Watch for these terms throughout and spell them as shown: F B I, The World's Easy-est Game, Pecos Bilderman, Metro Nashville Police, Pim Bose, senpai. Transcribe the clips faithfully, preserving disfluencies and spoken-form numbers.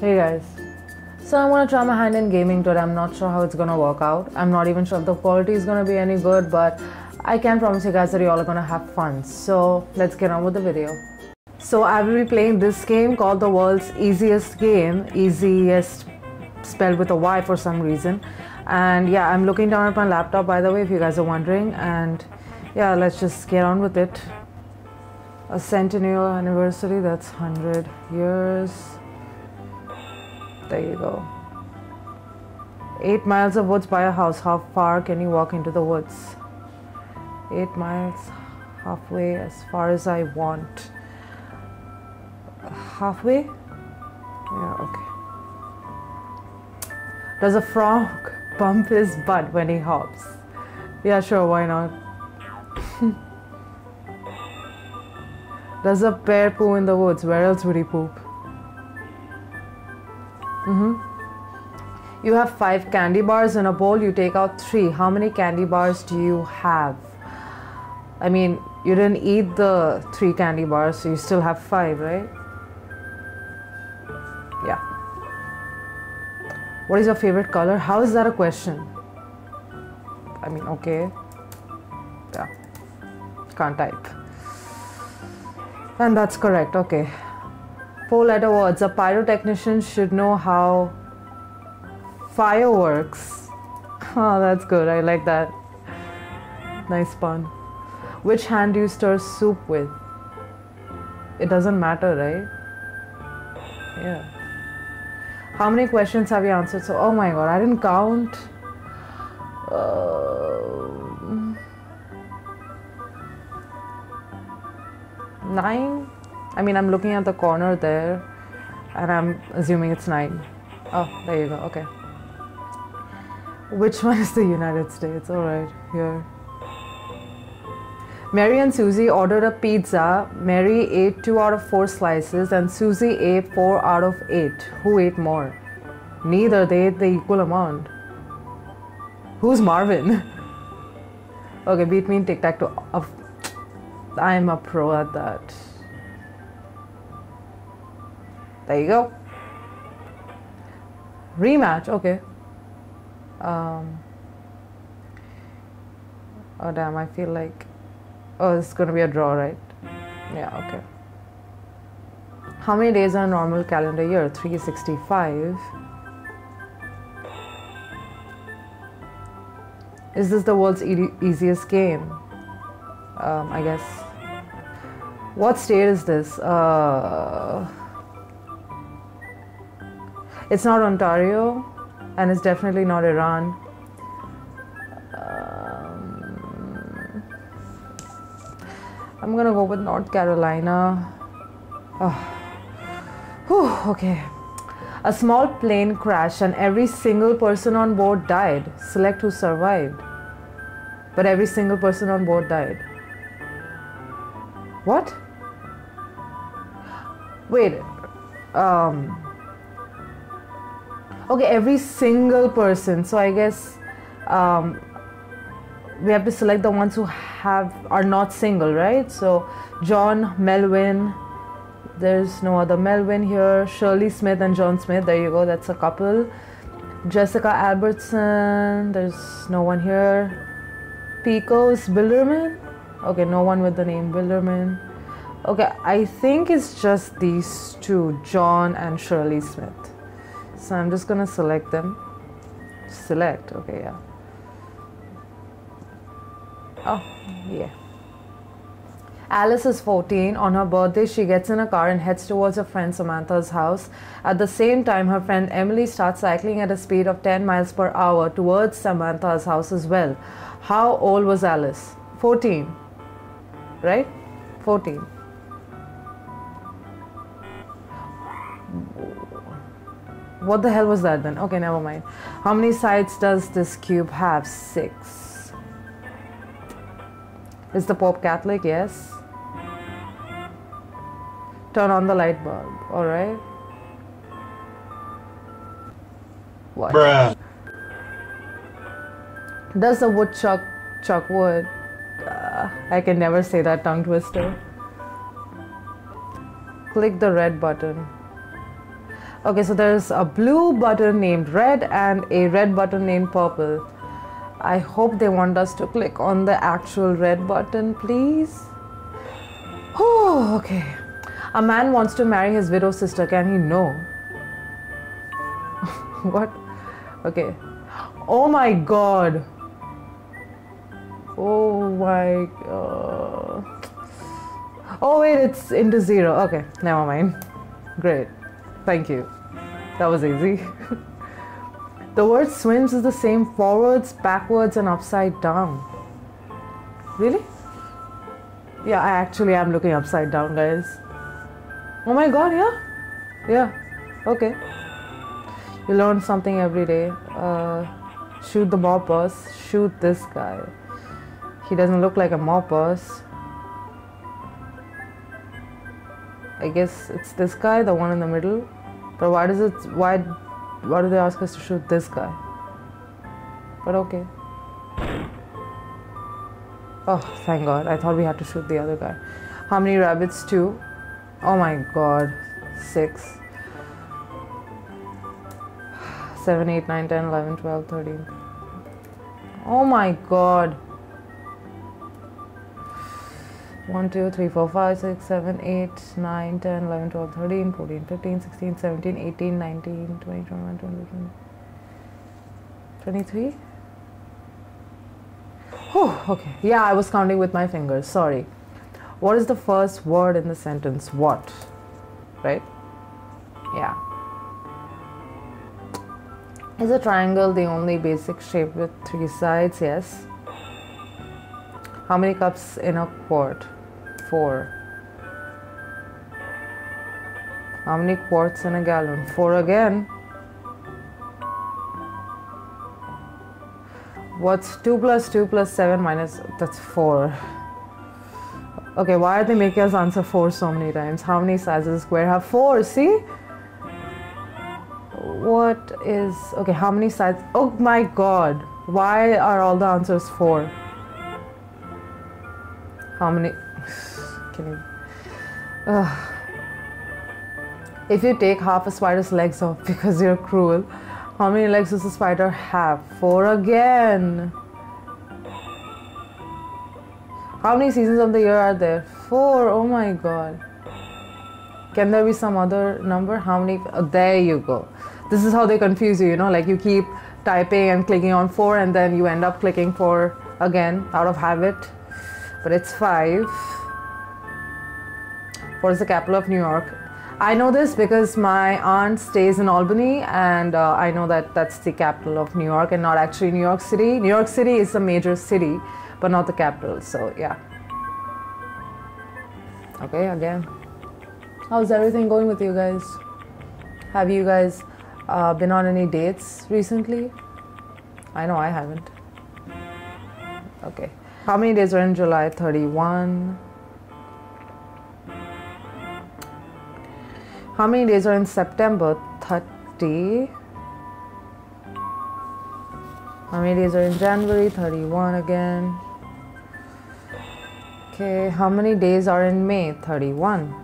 Hey guys, so I want to try my hand in gaming today. I'm not sure how it's gonna work out. I'm not even sure if the quality is gonna be any good, but I can promise you guys that you all are gonna have fun. So let's get on with the video. So I will be playing this game called The World's Easiest Game, easiest spelled with a Y for some reason. And yeah, I'm looking down at my laptop, by the way, if you guys are wondering. And yeah, let's just get on with it. A centennial anniversary, that's one hundred years. There you go. Eight miles of woods by a house. How far can you walk into the woods? Eight miles, halfway, as far as I want. Halfway? Yeah, okay. Does a frog bump his butt when he hops? Yeah, sure, why not? Does a bear poo in the woods? Where else would he poop? Mm-hmm. You have five candy bars in a bowl. You take out three. How many candy bars do you have? I mean, you didn't eat the three candy bars, so you still have five, right? Yeah. What is your favorite color? How is that a question? I mean, okay. Yeah. Can't type. And that's correct. Okay. Four-letter words. A pyrotechnician should know how fireworks. Oh, that's good. I like that. Nice pun. Which hand do you stir soup with? It doesn't matter, right? Yeah. How many questions have you answered? So, oh my God, I didn't count. Uh, nine. I mean, I'm looking at the corner there and I'm assuming it's nine. Oh, there you go, okay. Which one is the United States? Alright, here. Mary and Susie ordered a pizza. Mary ate two out of four slices and Susie ate four out of eight. Who ate more? Neither, they ate the equal amount. Who's Marvin? Okay, beat me in tic-tac-toe. I'm a pro at that. There you go. Rematch, okay. Um, oh damn, I feel like... Oh, it's gonna be a draw, right? Yeah, okay. How many days are a normal calendar year? three sixty-five. Is this the world's e easiest game? Um, I guess. What state is this? Uh... It's not Ontario, and it's definitely not Iran. Um, I'm gonna go with North Carolina. Oh. Whew, okay. A small plane crashed and every single person on board died. Select who survived. But every single person on board died. What? Wait. Um... Okay, every single person. So I guess um, we have to select the ones who have are not single, right? So John, Melvin, there's no other Melvin here. Shirley Smith and John Smith, there you go, that's a couple. Jessica Albertson, there's no one here. Pecos Bilderman, okay, no one with the name Bilderman. Okay, I think it's just these two, John and Shirley Smith. So I'm just gonna select them. Select, okay, yeah. Oh, yeah. Alice is fourteen. On her birthday, she gets in a car and heads towards her friend Samantha's house. At the same time, her friend Emily starts cycling at a speed of ten miles per hour towards Samantha's house as well. How old was Alice? fourteen, right? fourteen. What the hell was that then? Okay, never mind. How many sides does this cube have? Six. Is the Pope Catholic? Yes. Turn on the light bulb. Alright. What? Bruh. Does the woodchuck chuck wood? Uh, I can never say that tongue twister. Click the red button. Okay, so there's a blue button named red and a red button named purple. I hope they want us to click on the actual red button, please. Oh, okay. A man wants to marry his widow's sister. Can he? No. What? Okay. Oh my God. Oh my God. Oh wait, it's into zero. Okay, never mind. Great. Thank you. That was easy. The word swims is the same forwards, backwards, and upside down. Really? Yeah, I actually am looking upside down, guys. Oh my God, yeah? Yeah, okay. You learn something every day. Uh, shoot the mob boss. Shoot this guy. He doesn't look like a mob boss. I guess it's this guy, the one in the middle. But why does it, why, why do they ask us to shoot this guy? But okay. Oh, thank God. I thought we had to shoot the other guy. How many rabbits? Two. Oh my God. Six. seven, eight, nine, ten, eleven, twelve, thirteen. Oh my God. one, two, three, four, five, six, seven, eight, nine, ten, eleven, twelve, thirteen, fourteen, fifteen, sixteen, seventeen, eighteen, nineteen, twenty, twenty-one, twenty-two, twenty-three. Oh, okay. Yeah, I was counting with my fingers. Sorry. What is the first word in the sentence? What? Right? Yeah. Is a triangle the only basic shape with three sides? Yes. How many cups in a quart? Four. How many quarts in a gallon? Four again. What's two plus two plus seven minus? That's four. Okay, why are they making us answer four so many times? How many sides does a square have? Four, see? What is... Okay, how many sides... Oh my God! Why are all the answers four? How many... Can you... Uh, if you take half a spider's legs off because you're cruel, how many legs does a spider have? Four again! How many seasons of the year are there? Four. Oh my God. Can there be some other number? How many? Oh, there you go. This is how they confuse you, you know, like you keep typing and clicking on four and then you end up clicking four again out of habit. But it's five. What is the capital of New York? I know this because my aunt stays in Albany and uh, I know that that's the capital of New York and not actually New York City. New York City is a major city, but not the capital, so yeah. Okay, again. How's everything going with you guys? Have you guys uh, been on any dates recently? I know I haven't. Okay. How many days are in July? thirty-one. How many days are in September? thirty. How many days are in January? thirty-one again. Okay, how many days are in May? thirty-one.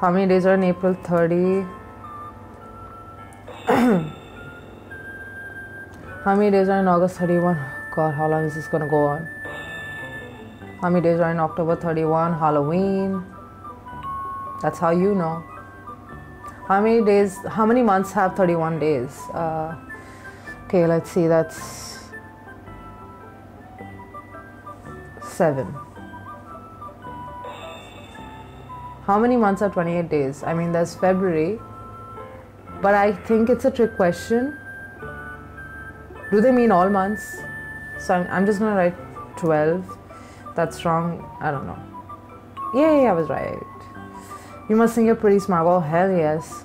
How many days are in April? thirty. How many days are in August? thirty-one. God, how long is this gonna go on? How many days are in October? thirty-one. Halloween. That's how you know. How many days, how many months have thirty-one days? Uh, okay, let's see, that's seven. How many months have twenty-eight days? I mean, there's February, but I think it's a trick question. Do they mean all months? So I'm, I'm just gonna write twelve. That's wrong, I don't know. Yay, I was right. You must think you're pretty smart. Oh, hell yes.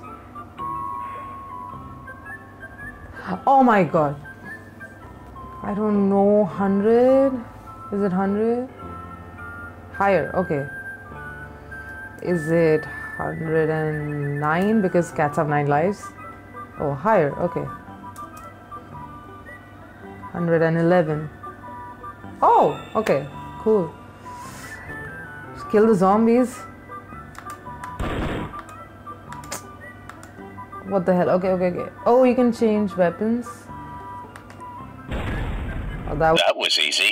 Oh my God. I don't know. one hundred? Is it one hundred? Higher. Okay. Is it one hundred nine? Because cats have nine lives. Oh, higher. Okay. one hundred eleven. Oh, okay. Cool. Kill the zombies. What the hell? Okay, okay, okay. Oh, you can change weapons. Oh, that, that was easy.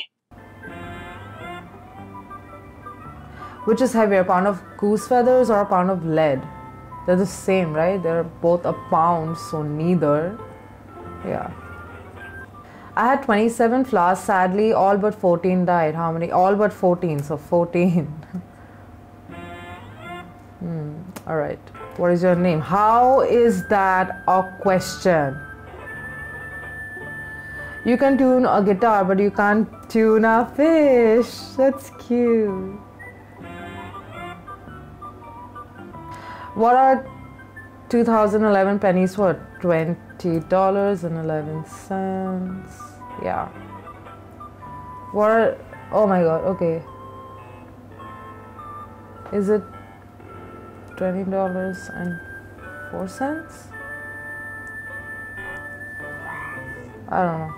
Which is heavier, a pound of goose feathers or a pound of lead? They're the same, right? They're both a pound, so neither. Yeah. I had twenty-seven flowers, sadly, all but fourteen died. How many? All but fourteen, so fourteen. hmm. Alright. What is your name? How is that a question? You can tune a guitar, but you can't tune a fish. That's cute. What are two thousand eleven pennies worth? twenty dollars and eleven cents. Yeah. What are, oh my god, okay. Is it twenty dollars and four cents? I don't know.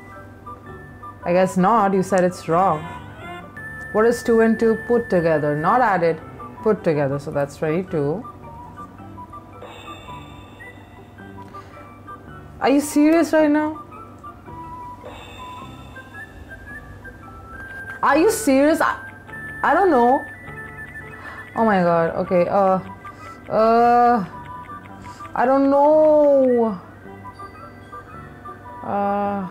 I guess not, you said it's wrong. What is two and two put together? Not added, put together, so that's twenty-two. Are you serious right now? Are you serious? I, I don't know. Oh my god, okay. Uh, uh, I don't know. Uh,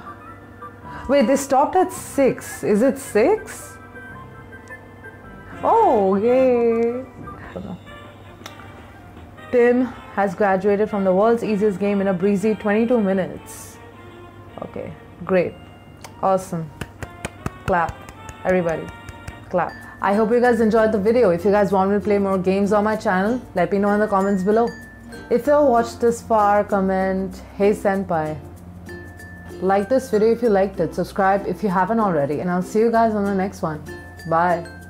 wait, they stopped at six. Is it six? Oh, yay. Pim has graduated from the world's easiest game in a breezy twenty-two minutes. Okay, great. Awesome. Clap. Everybody, clap. I hope you guys enjoyed the video. If you guys want me to play more games on my channel, let me know in the comments below. If you have watched this far, comment, hey senpai. Like this video if you liked it. Subscribe if you haven't already. And I'll see you guys on the next one. Bye.